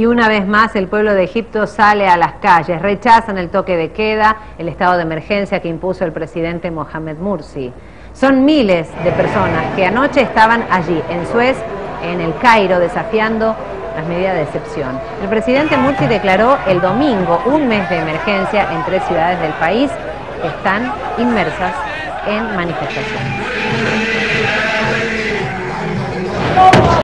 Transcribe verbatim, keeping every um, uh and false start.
Y una vez más el pueblo de Egipto sale a las calles, rechazan el toque de queda, el estado de emergencia que impuso el presidente Mohamed Morsi. Son miles de personas que anoche estaban allí, en Suez, en el Cairo, desafiando las medidas de excepción. El presidente Morsi declaró el domingo un mes de emergencia en tres ciudades del país que están inmersas en manifestaciones.